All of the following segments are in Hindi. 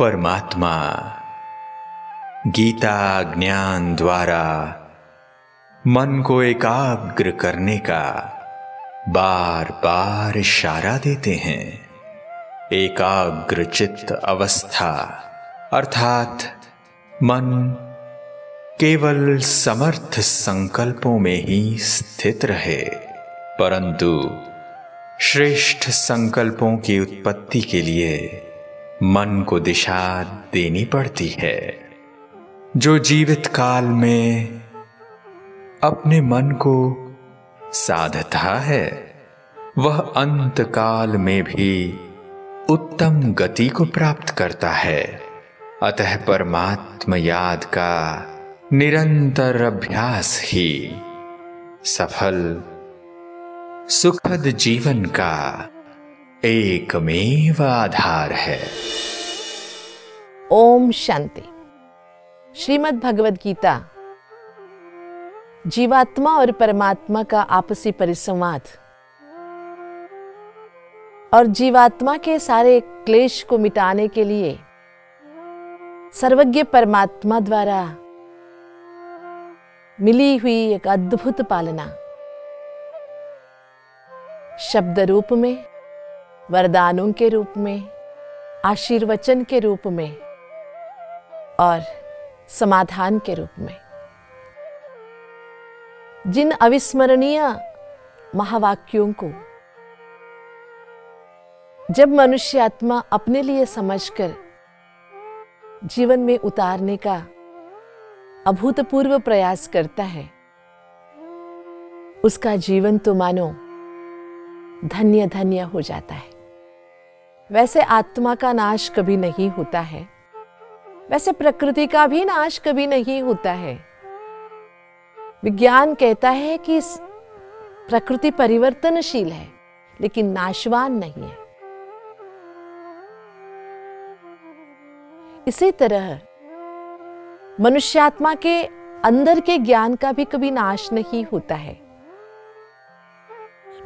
परमात्मा गीता ज्ञान द्वारा मन को एकाग्र करने का बार बार इशारा देते हैं। एकाग्र चित्त अवस्था अर्थात मन केवल समर्थ संकल्पों में ही स्थित रहे, परंतु श्रेष्ठ संकल्पों की उत्पत्ति के लिए मन को दिशा देनी पड़ती है। जो जीवित काल में अपने मन को साधता है वह अंत काल में भी उत्तम गति को प्राप्त करता है। अतः परमात्मा याद का निरंतर अभ्यास ही सफल सुखद जीवन का एकमेव आधार है। ओम शांति। श्रीमद् भगवद् गीता जीवात्मा और परमात्मा का आपसी परिसंवाद और जीवात्मा के सारे क्लेश को मिटाने के लिए सर्वज्ञ परमात्मा द्वारा मिली हुई एक अद्भुत पालना शब्द रूप में, वरदानों के रूप में, आशीर्वचन के रूप में और समाधान के रूप में जिन अविस्मरणीय महावाक्यों को जब मनुष्य आत्मा अपने लिए समझकर जीवन में उतारने का अभूतपूर्व प्रयास करता है, उसका जीवन तो मानो धन्य धन्य हो जाता है। वैसे आत्मा का नाश कभी नहीं होता है, वैसे प्रकृति का भी नाश कभी नहीं होता है। विज्ञान कहता है कि प्रकृति परिवर्तनशील है लेकिन नाशवान नहीं है। इसी तरह मनुष्यात्मा के अंदर के ज्ञान का भी कभी नाश नहीं होता है,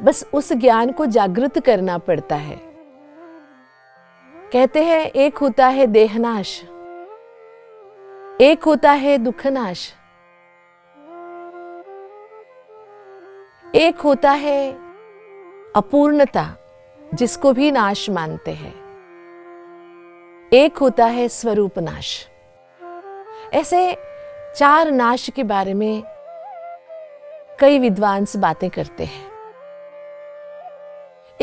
बस उस ज्ञान को जागृत करना पड़ता है। कहते हैं एक होता है देहनाश, एक होता है दुखनाश, एक होता है अपूर्णता जिसको भी नाश मानते हैं, एक होता है स्वरूप नाश। ऐसे चार नाश के बारे में कई विद्वान से बातें करते हैं।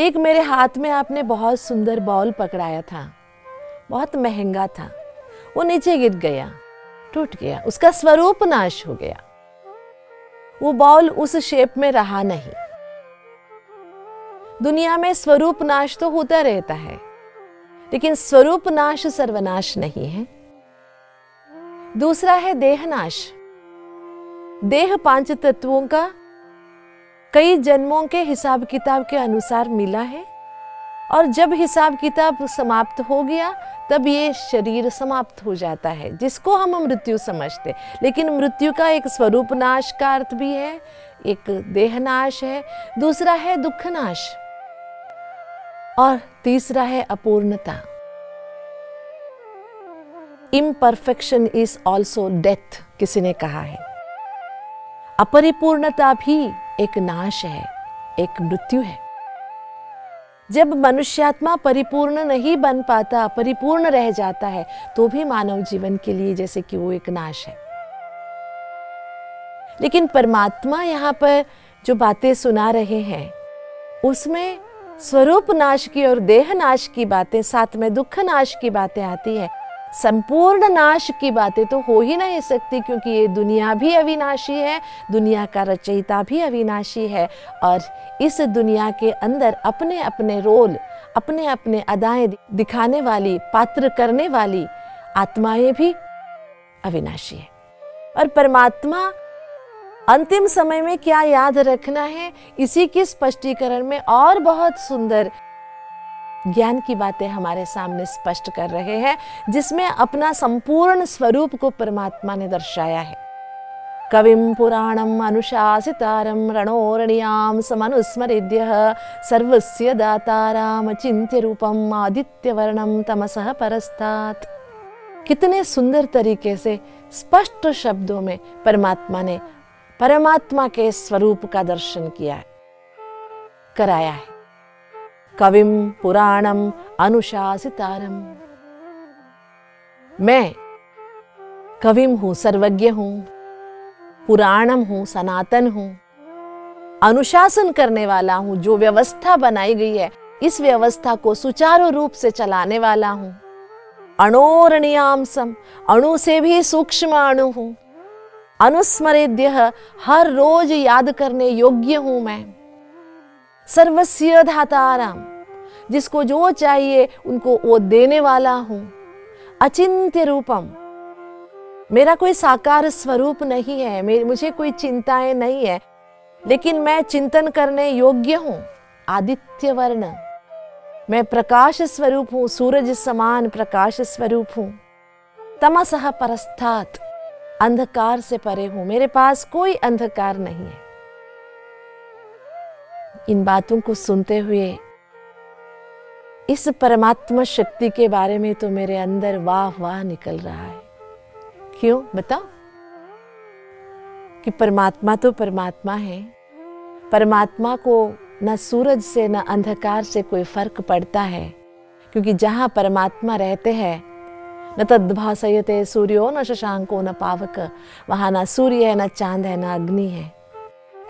एक मेरे हाथ में आपने बहुत सुंदर बॉल पकड़ाया था, बहुत महंगा था, वो नीचे गिर गया, टूट गया, उसका स्वरूप नाश हो गया, वो बॉल उस शेप में रहा नहीं। दुनिया में स्वरूप नाश तो होता रहता है लेकिन स्वरूप नाश सर्वनाश नहीं है। दूसरा है देहनाश। देह पांच तत्वों का कई जन्मों के हिसाब किताब के अनुसार मिला है और जब हिसाब किताब समाप्त हो गया तब ये शरीर समाप्त हो जाता है जिसको हम मृत्यु समझते, लेकिन मृत्यु का एक स्वरूप नाश का अर्थ भी है, एक देहनाश है, दूसरा है दुखनाश और तीसरा है अपूर्णता। इम्परफेक्शन इज ऑल्सो डेथ किसी ने कहा है। अपरिपूर्णता भी एक नाश है, एक मृत्यु है। जब मनुष्यात्मा परिपूर्ण नहीं बन पाता, परिपूर्ण रह जाता है, तो भी मानव जीवन के लिए जैसे कि वो एक नाश है। लेकिन परमात्मा यहाँ पर जो बातें सुना रहे हैं उसमें स्वरूप नाश की और देह नाश की बातें, साथ में दुख नाश की बातें आती है। संपूर्ण नाश की बातें तो हो ही नहीं सकती, क्योंकि ये दुनिया भी अविनाशी है, दुनिया का रचयिता भी अविनाशी है और इस दुनिया के अंदर अपने अपने रोल, अपने अपने अदाएं दिखाने वाली, पात्र करने वाली आत्माएं भी अविनाशी है। और परमात्मा अंतिम समय में क्या याद रखना है, इसी के स्पष्टीकरण में और बहुत सुंदर ज्ञान की बातें हमारे सामने स्पष्ट कर रहे हैं, जिसमें अपना संपूर्ण स्वरूप को परमात्मा ने दर्शाया है। कविम पुराणम अनुशासितारम रणोरणियाम समनुस्मरिद्यः सर्वस्य दाताराम चिंत्य रूपम आदित्यवर्णम तमसः परस्तात। कितने सुंदर तरीके से स्पष्ट शब्दों में परमात्मा ने परमात्मा के स्वरूप का दर्शन किया है, कराया है। कविम पुराणम अनुशासितारम, मैं कविम हूं, सर्वज्ञ हूं, पुराणम हूं, सनातन हूं, अनुशासन करने वाला हूं, जो व्यवस्था बनाई गई है इस व्यवस्था को सुचारू रूप से चलाने वाला हूं। अणोरणीयाम सम, अणु से भी सूक्ष्म अणु हूं। अनुस्मरेद्य, हर रोज याद करने योग्य हूं मैं। सर्वस्य धाताराम, जिसको जो चाहिए उनको वो देने वाला हूं। अचिंत्य रूपम, मेरा कोई साकार स्वरूप नहीं है, मुझे कोई चिंताएं नहीं है, लेकिन मैं चिंतन करने योग्य हूं। आदित्य वर्ण, मैं प्रकाश स्वरूप हूं, सूरज समान प्रकाश स्वरूप हूं। तमसः परस्तात, अंधकार से परे हूं, मेरे पास कोई अंधकार नहीं है। इन बातों को सुनते हुए इस परमात्मा शक्ति के बारे में तो मेरे अंदर वाह वाह निकल रहा है। क्यों बताओ? कि परमात्मा तो परमात्मा है। परमात्मा को न सूरज से न अंधकार से कोई फर्क पड़ता है, क्योंकि जहां परमात्मा रहते हैं न तद्भासयते सूर्यो न शशांको न पावक, वहां ना सूर्य है, ना चांद है, ना अग्नि है।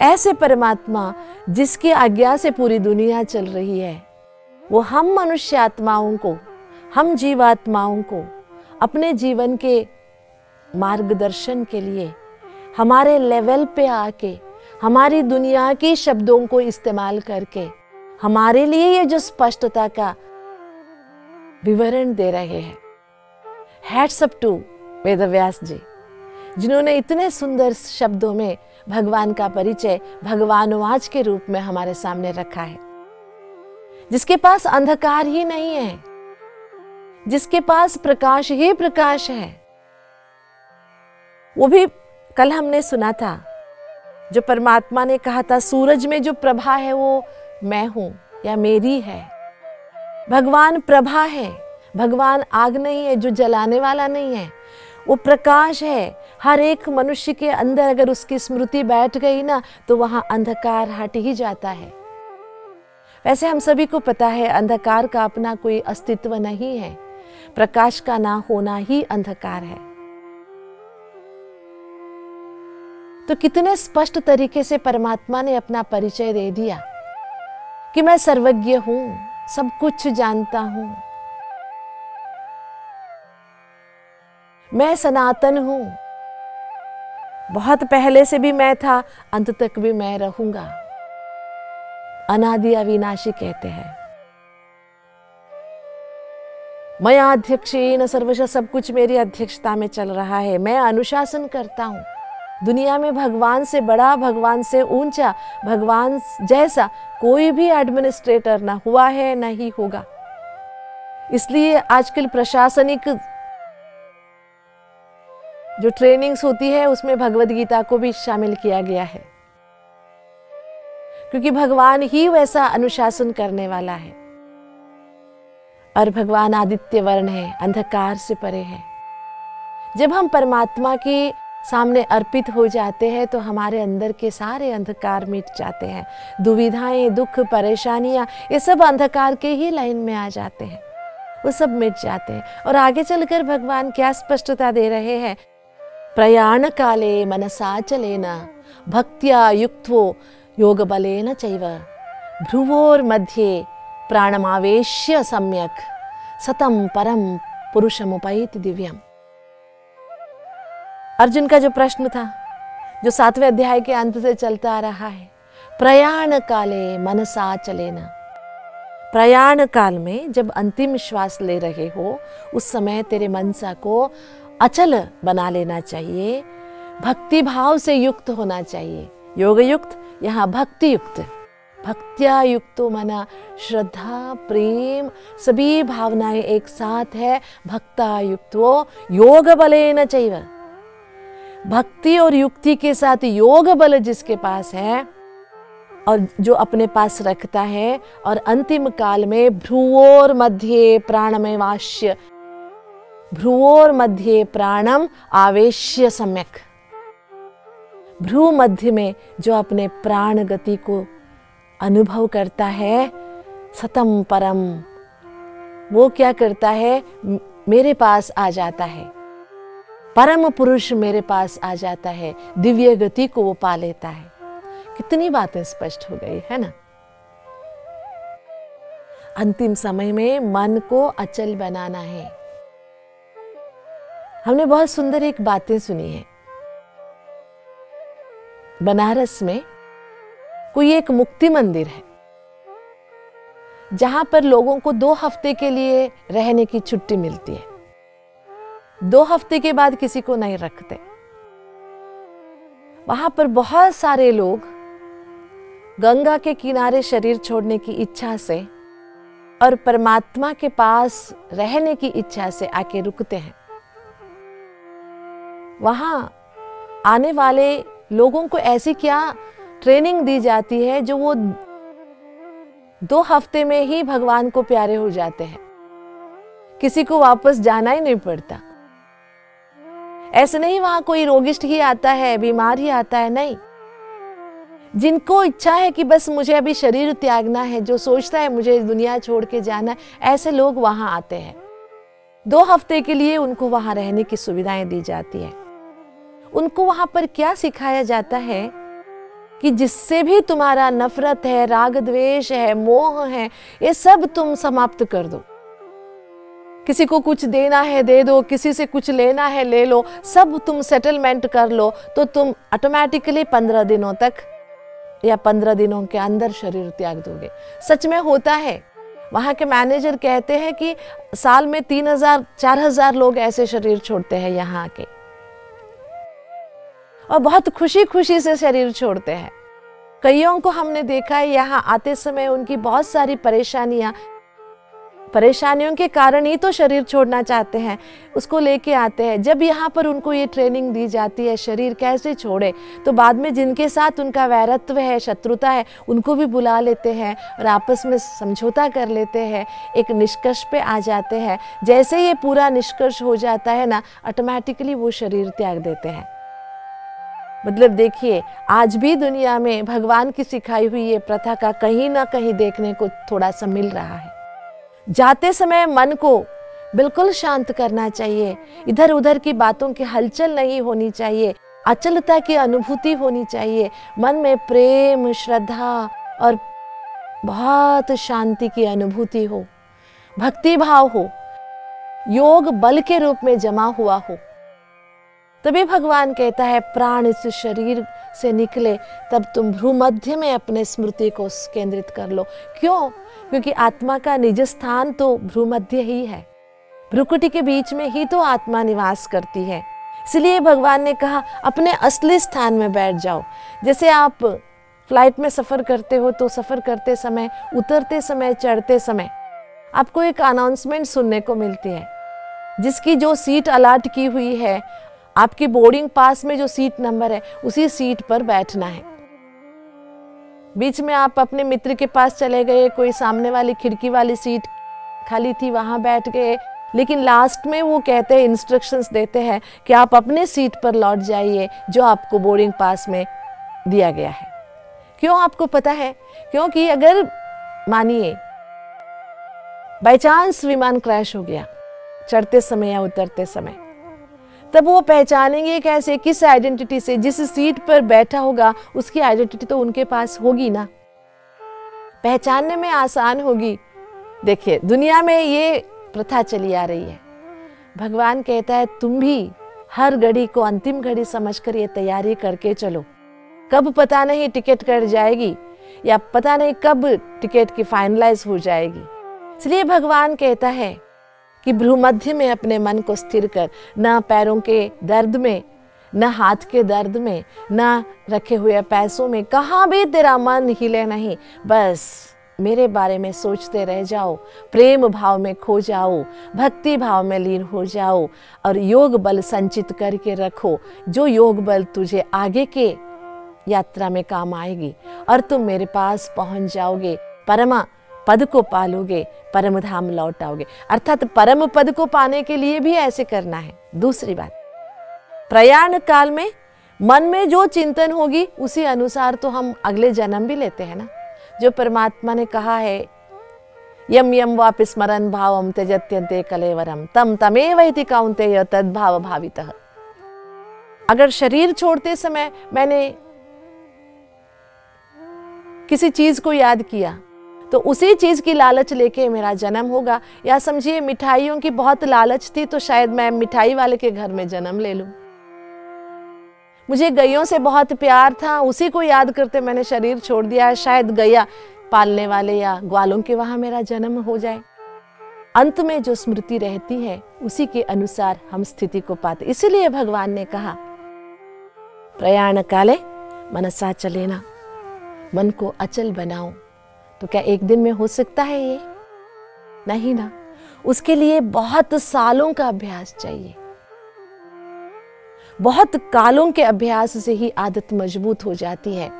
ऐसे परमात्मा जिसकी आज्ञा से पूरी दुनिया चल रही है, वो हम मनुष्य आत्माओं को, हम जीवात्माओं को अपने जीवन के मार्गदर्शन के लिए हमारे लेवल पे आके, हमारी दुनिया के शब्दों को इस्तेमाल करके हमारे लिए ये जो स्पष्टता का विवरण दे रहे हैं। Hats up to Vedvyas ji, जिन्होंने इतने सुंदर शब्दों में भगवान का परिचय भगवानवाज के रूप में हमारे सामने रखा है। जिसके पास अंधकार ही नहीं है, जिसके पास प्रकाश ही प्रकाश है। वो भी कल हमने सुना था, जो परमात्मा ने कहा था सूरज में जो प्रभा है वो मैं हूं या मेरी है। भगवान प्रभा है, भगवान आग नहीं है जो जलाने वाला नहीं है, वो प्रकाश है। हर एक मनुष्य के अंदर अगर उसकी स्मृति बैठ गई ना, तो वहां अंधकार हट ही जाता है। वैसे हम सभी को पता है अंधकार का अपना कोई अस्तित्व नहीं है, प्रकाश का ना होना ही अंधकार है। तो कितने स्पष्ट तरीके से परमात्मा ने अपना परिचय दे दिया कि मैं सर्वज्ञ हूं, सब कुछ जानता हूं, मैं सनातन हूं, बहुत पहले से भी मैं था, अंत तक भी मैं रहूंगा। अनादि अविनाशी कहते हैं। मैं अध्यक्षेन सर्वश, सब कुछ मेरी अध्यक्षता में चल रहा है। मैं अनुशासन करता हूं। दुनिया में भगवान से बड़ा, भगवान से ऊंचा, भगवान जैसा कोई भी एडमिनिस्ट्रेटर ना हुआ है, ना ही होगा। इसलिए आजकल प्रशासनिक जो ट्रेनिंग्स होती है उसमें भगवद् गीता को भी शामिल किया गया है। क्योंकि भगवान ही वैसा अनुशासन करने वाला है। और भगवान आदित्य वर्ण है, अंधकार से परे है। जब हम परमात्मा के सामने अर्पित हो जाते हैं तो हमारे अंदर के सारे अंधकार मिट जाते हैं। दुविधाएं, दुख, परेशानियां, ये सब अंधकार के ही लाइन में आ जाते हैं, वो सब मिट जाते हैं। और आगे चलकर भगवान क्या स्पष्टता दे रहे हैं, प्रयाण काले मनसाचलेन भक्त्या युक्तो योग बलेन चैव भ्रुवोर मध्ये प्राणमावेश्य सम्यक सतम परम पुरुषमुपैति दिव्यम। अर्जुन का जो प्रश्न था, जो 7वें अध्याय के अंत से चलता आ रहा है, प्रयाण काले मनसा चलेना, प्रयाण काल में जब अंतिम श्वास ले रहे हो उस समय तेरे मनसा को अचल बना लेना चाहिए, भक्ति भाव से युक्त होना चाहिए। योग युक्त, यहाँ भक्ति युक्त, भक्त्या युक्तो मना, श्रद्धा, प्रेम, सभी भावनाएं एक साथ है। भक्ता युक्तो योग बलेन चैव, भक्ति और युक्ति के साथ योग बल जिसके पास है और जो अपने पास रखता है। और अंतिम काल में भ्रुवोर मध्ये प्राणमेवाश्य, भ्रुवोर मध्ये प्राणम आवेश्य सम्यक, भ्रू मध्य में जो अपने प्राण गति को अनुभव करता है, सतम परम, वो क्या करता है, मेरे पास आ जाता है, परम पुरुष मेरे पास आ जाता है, दिव्य गति को वो पा लेता है। कितनी बातें स्पष्ट हो गई है ना। अंतिम समय में मन को अचल बनाना है। हमने बहुत सुंदर एक बातें सुनी है। बनारस में कोई एक मुक्ति मंदिर है जहां पर लोगों को 2 हफ्ते के लिए रहने की छुट्टी मिलती है। 2 हफ्ते के बाद किसी को नहीं रखते। वहां पर बहुत सारे लोग गंगा के किनारे शरीर छोड़ने की इच्छा से और परमात्मा के पास रहने की इच्छा से आके रुकते हैं। वहां आने वाले लोगों को ऐसी क्या ट्रेनिंग दी जाती है जो वो 2 हफ्ते में ही भगवान को प्यारे हो जाते हैं। किसी को वापस जाना ही नहीं पड़ता। ऐसे नहीं वहां कोई रोगिष्ट ही आता है, बीमार ही आता है, नहीं। जिनको इच्छा है कि बस मुझे अभी शरीर त्यागना है, जो सोचता है मुझे दुनिया छोड़ के जाना है, ऐसे लोग वहां आते हैं। 2 हफ्ते के लिए उनको वहां रहने की सुविधाएं दी जाती है। उनको वहां पर क्या सिखाया जाता है कि जिससे भी तुम्हारा नफरत है, राग द्वेष है, मोह है, ये सब तुम समाप्त कर दो। किसी को कुछ देना है दे दो, किसी से कुछ लेना है ले लो, सब तुम सेटलमेंट कर लो तो तुम ऑटोमेटिकली 15 दिनों तक या 15 दिनों के अंदर शरीर त्याग दोगे। सच में होता है। वहाँ के मैनेजर कहते हैं कि साल में 3000-4000 लोग ऐसे शरीर छोड़ते हैं यहाँ आके, और बहुत खुशी खुशी से शरीर छोड़ते हैं। कईयों को हमने देखा है यहाँ आते समय उनकी बहुत सारी परेशानियों के कारण ही तो शरीर छोड़ना चाहते हैं, उसको लेके आते हैं। जब यहाँ पर उनको ये ट्रेनिंग दी जाती है शरीर कैसे छोड़े, तो बाद में जिनके साथ उनका वैरत्व है, शत्रुता है, उनको भी बुला लेते हैं और आपस में समझौता कर लेते हैं, एक निष्कर्ष पे आ जाते हैं। जैसे ये पूरा निष्कर्ष हो जाता है ना, ऑटोमेटिकली वो शरीर त्याग देते हैं। मतलब देखिए, आज भी दुनिया में भगवान की सिखाई हुई ये प्रथा का कहीं ना कहीं देखने को थोड़ा सा मिल रहा है। जाते समय मन को बिल्कुल शांत करना चाहिए, इधर उधर की बातों की हलचल नहीं होनी चाहिए, अचलता की अनुभूति होनी चाहिए, मन में प्रेम, श्रद्धा और बहुत शांति की अनुभूति हो, भक्ति भाव हो, योग बल के रूप में जमा हुआ हो। तभी भगवान कहता है प्राण इस शरीर से निकले, तब तुम भ्रूमध्य में अपने स्मृति को केंद्रित कर लो। क्यों? क्योंकि आत्मा का निज स्थान तो भ्रूमध्य ही है, भ्रूकुटी के बीच में ही तो आत्मा निवास करती है। इसलिए भगवान ने कहा अपने असली स्थान में बैठ जाओ। जैसे आप फ्लाइट में सफ़र करते हो तो सफ़र करते समय, उतरते समय, चढ़ते समय आपको एक अनाउंसमेंट सुनने को मिलती है, जिसकी जो सीट अलाट की हुई है, आपके बोर्डिंग पास में जो सीट नंबर है, उसी सीट पर बैठना है। बीच में आप अपने मित्र के पास चले गए, कोई सामने वाली खिड़की वाली सीट खाली थी वहाँ बैठ गए, लेकिन लास्ट में वो कहते हैं, इंस्ट्रक्शंस देते हैं कि आप अपने सीट पर लौट जाइए जो आपको बोर्डिंग पास में दिया गया है। क्यों आपको पता है? क्योंकि अगर मानिए बाई चांस विमान क्रैश हो गया चढ़ते समय या उतरते समय, तब वो पहचानेंगे कैसे, किस आइडेंटिटी से? जिस सीट पर बैठा होगा उसकी आइडेंटिटी तो उनके पास होगी ना, पहचानने में आसान होगी। देखिए दुनिया में ये प्रथा चली आ रही है। भगवान कहता है तुम भी हर घड़ी को अंतिम घड़ी समझकर ये तैयारी करके चलो, कब पता नहीं टिकट कट जाएगी या पता नहीं कब टिकट की फाइनलाइज हो जाएगी। इसलिए भगवान कहता है कि भ्रूमध्य में अपने मन को स्थिर कर, ना पैरों के दर्द में, ना हाथ के दर्द में, ना रखे हुए पैसों में, कहाँ भी तेरा मन हिले नहीं, बस मेरे बारे में सोचते रह जाओ, प्रेम भाव में खो जाओ, भक्ति भाव में लीन हो जाओ और योग बल संचित करके रखो, जो योग बल तुझे आगे के यात्रा में काम आएगी और तुम मेरे पास पहुंच जाओगे, परमा पद को पालोगे, परम धाम लौट आओगे। अर्थात परम पद को पाने के लिए भी ऐसे करना है। दूसरी बात, प्रयाण काल में मन में जो चिंतन होगी उसी अनुसार तो हम अगले जन्म भी लेते हैं ना। जो परमात्मा ने कहा है, यम यम वापि स्मरन भावम त्यजत्यन्ते कलेवरम तम तमेव इति कौन्तेय तद्भाव भावितः। अगर शरीर छोड़ते समय मैंने किसी चीज को याद किया तो उसी चीज़ की लालच लेके मेरा जन्म होगा, या समझिए मिठाइयों की बहुत लालच थी तो शायद मैं मिठाई वाले के घर में जन्म ले लूं। मुझे गैयों से बहुत प्यार था, उसी को याद करते मैंने शरीर छोड़ दिया, शायद गैया पालने वाले या ग्वालों के वहाँ मेरा जन्म हो जाए। अंत में जो स्मृति रहती है उसी के अनुसार हम स्थिति को पाते। इसीलिए भगवान ने कहा प्रयाण काले मनसा चलेना, मन को अचल बनाओ। तो क्या एक दिन में हो सकता है ये? नहीं ना, उसके लिए बहुत सालों का अभ्यास चाहिए, बहुत कालों के अभ्यास से ही आदत मजबूत हो जाती है।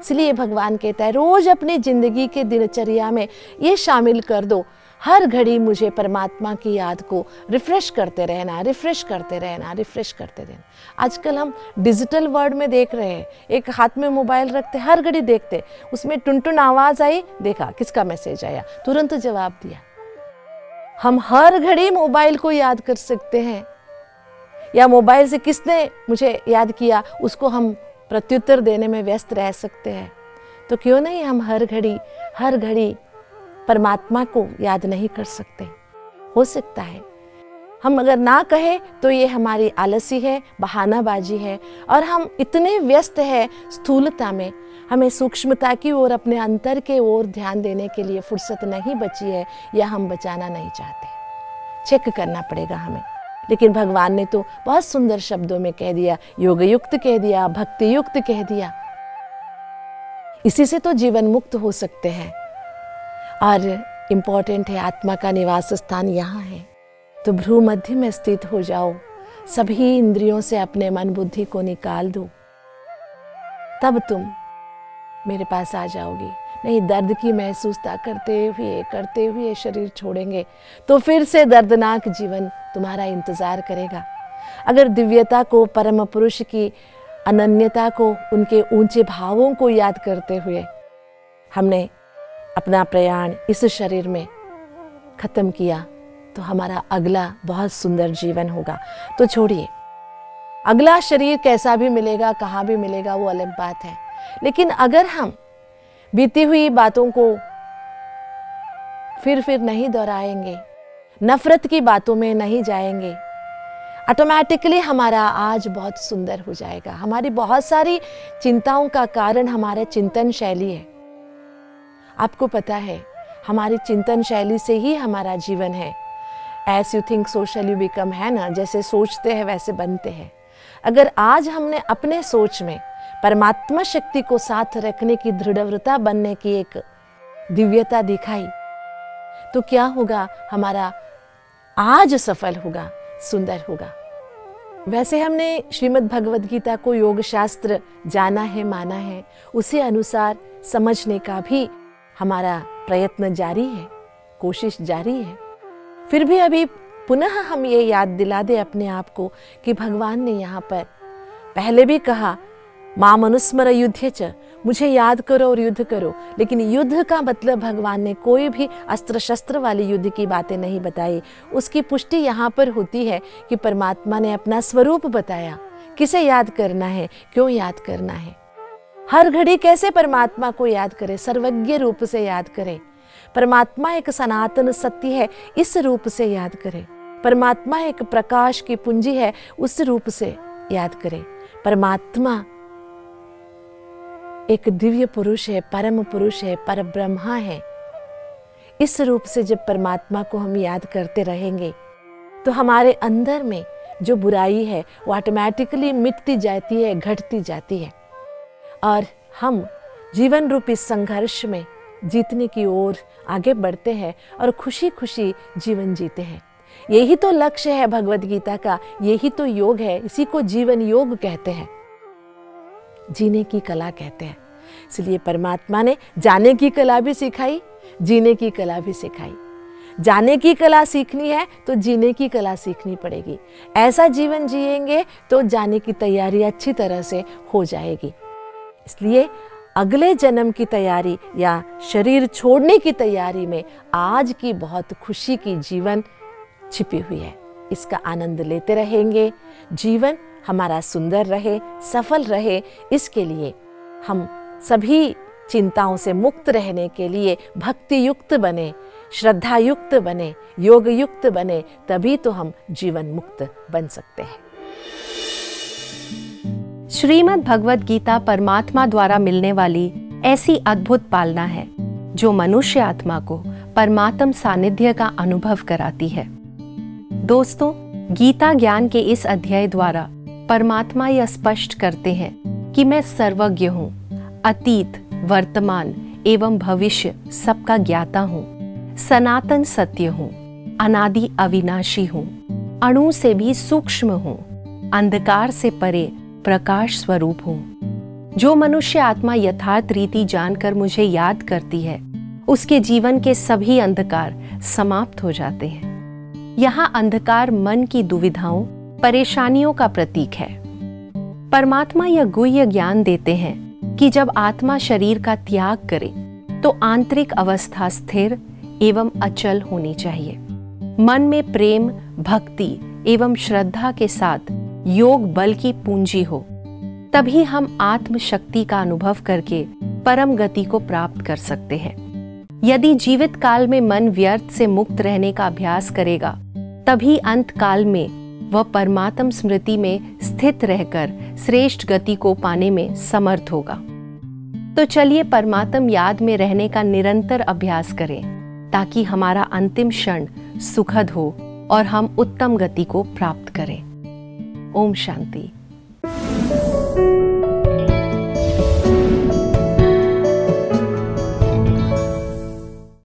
इसलिए भगवान कहता है रोज अपनी जिंदगी के दिनचर्या में ये शामिल कर दो, हर घड़ी मुझे परमात्मा की याद को रिफ्रेश करते रहना, रिफ्रेश करते रहना, रिफ्रेश करते रहना। आजकल हम डिजिटल वर्ल्ड में देख रहे हैं, एक हाथ में मोबाइल रखते, हर घड़ी देखते, उसमें टुनटुन आवाज़ आई, देखा किसका मैसेज आया, तुरंत जवाब दिया। हम हर घड़ी मोबाइल को याद कर सकते हैं, या मोबाइल से किसने मुझे याद किया उसको हम प्रत्युत्तर देने में व्यस्त रह सकते हैं। तो क्यों नहीं हम हर घड़ी परमात्मा को याद नहीं कर सकते? हो सकता है हम अगर ना कहें तो ये हमारी आलसी है, बहानाबाजी है, और हम इतने व्यस्त हैं स्थूलता में, हमें सूक्ष्मता की ओर, अपने अंतर के ओर ध्यान देने के लिए फुर्सत नहीं बची है, या हम बचाना नहीं चाहते। चेक करना पड़ेगा हमें। लेकिन भगवान ने तो बहुत सुंदर शब्दों में कह दिया, योगयुक्त कह दिया, भक्ति युक्त कह दिया। इसी से तो जीवन मुक्त हो सकते हैं। और इम्पॉर्टेंट है, आत्मा का निवास स्थान यहाँ है, तो भ्रूमध्य में स्थित हो जाओ, सभी इंद्रियों से अपने मन बुद्धि को निकाल दो, तब तुम मेरे पास आ जाओगे। नहीं दर्द की महसूसता करते हुए शरीर छोड़ेंगे तो फिर से दर्दनाक जीवन तुम्हारा इंतजार करेगा। अगर दिव्यता को, परम पुरुष की अनन्यता को, उनके ऊंचे भावों को याद करते हुए हमने अपना प्रयाण इस शरीर में खत्म किया तो हमारा अगला बहुत सुंदर जीवन होगा। तो छोड़िए, अगला शरीर कैसा भी मिलेगा, कहाँ भी मिलेगा, वो अलग बात है, लेकिन अगर हम बीती हुई बातों को फिर नहीं दोहराएंगे, नफरत की बातों में नहीं जाएंगे, ऑटोमेटिकली हमारा आज बहुत सुंदर हो जाएगा। हमारी बहुत सारी चिंताओं का कारण हमारा चिंतन शैली है। आपको पता है हमारी चिंतन शैली से ही हमारा जीवन है। As you think so shall you become, है ना, जैसे सोचते हैं वैसे बनते हैं। अगर आज हमने अपने सोच में परमात्मा शक्ति को साथ रखने की दृढ़व्रता बनने की एक दिव्यता दिखाई तो क्या होगा? हमारा आज सफल होगा, सुंदर होगा। वैसे हमने श्रीमद् भगवद् गीता को योग शास्त्र जाना है, माना है, उसी अनुसार समझने का भी हमारा प्रयत्न जारी है, कोशिश जारी है। फिर भी अभी पुनः हम ये याद दिला दे अपने आप को कि भगवान ने यहाँ पर पहले भी कहा माम अनुस्मर युद्धे च, मुझे याद करो और युद्ध करो। लेकिन युद्ध का मतलब भगवान ने कोई भी अस्त्र शस्त्र वाली युद्ध की बातें नहीं बताई। उसकी पुष्टि यहाँ पर होती है कि परमात्मा ने अपना स्वरूप बताया, किसे याद करना है, क्यों याद करना है, हर घड़ी कैसे परमात्मा को याद करे, सर्वज्ञ रूप से याद करे। परमात्मा एक सनातन सत्य है, इस रूप से याद करे। परमात्मा एक प्रकाश की पूंजी है, उस रूप से याद करे। परमात्मा एक दिव्य पुरुष है, परम पुरुष है, परब्रह्मा है। इस रूप से जब परमात्मा को हम याद करते रहेंगे तो हमारे अंदर में जो बुराई है वो ऑटोमेटिकली मिटती जाती है, घटती जाती है और हम जीवन रूपी संघर्ष में जीतने की ओर आगे बढ़ते हैं और खुशी खुशी जीवन जीते हैं। यही तो लक्ष्य है भगवद गीता का, यही तो योग है, इसी को जीवन योग कहते हैं, जीने की कला कहते हैं। इसलिए परमात्मा ने जाने की कला भी सिखाई, जीने की कला भी सिखाई। जाने की कला सीखनी है तो जीने की कला सीखनी पड़ेगी। ऐसा जीवन जिएंगे तो जाने की तैयारी अच्छी तरह से हो जाएगी। इसलिए अगले जन्म की तैयारी या शरीर छोड़ने की तैयारी में आज की बहुत खुशी की जीवन छिपी हुई है, इसका आनंद लेते रहेंगे। जीवन हमारा सुंदर रहे, सफल रहे, इसके लिए हम सभी चिंताओं से मुक्त रहने के लिए भक्ति युक्त बने, श्रद्धा युक्त बने, योग युक्त बने, तभी तो हम जीवन मुक्त बन सकते हैं। श्रीमद् भगवद गीता परमात्मा द्वारा मिलने वाली ऐसी अद्भुत पालना है जो मनुष्य आत्मा को परमात्म सानिध्य का अनुभव कराती है। दोस्तों, गीता ज्ञान के इस अध्याय द्वारा परमात्मा यह स्पष्ट करते हैं कि मैं सर्वज्ञ हूँ, अतीत, वर्तमान एवं भविष्य सबका ज्ञाता हूँ, सनातन सत्य हूँ, अनादि अविनाशी हूँ, अणु से भी सूक्ष्म हूँ, अंधकार से परे प्रकाश स्वरूप हूँ। जो मनुष्य आत्मा यथार्थ रीति जानकर मुझे याद करती है, उसके जीवन के सभी अंधकार समाप्त हो जाते हैं। यहाँ अंधकार मन की दुविधाओं, परेशानियों का प्रतीक है। परमात्मा यह गुह्य ज्ञान देते हैं कि जब आत्मा शरीर का त्याग करे तो आंतरिक अवस्था स्थिर एवं अचल होनी चाहिए। मन में प्रेम, भक्ति एवं श्रद्धा के साथ योग बल की पूंजी हो, तभी हम आत्म शक्ति का अनुभव करके परम गति को प्राप्त कर सकते हैं। यदि जीवित काल में मन व्यर्थ से मुक्त रहने का अभ्यास करेगा, तभी अंत काल में वह परमात्म स्मृति में स्थित रहकर श्रेष्ठ गति को पाने में समर्थ होगा। तो चलिए परमात्म याद में रहने का निरंतर अभ्यास करें ताकि हमारा अंतिम क्षण सुखद हो और हम उत्तम गति को प्राप्त करें। ओम शांति।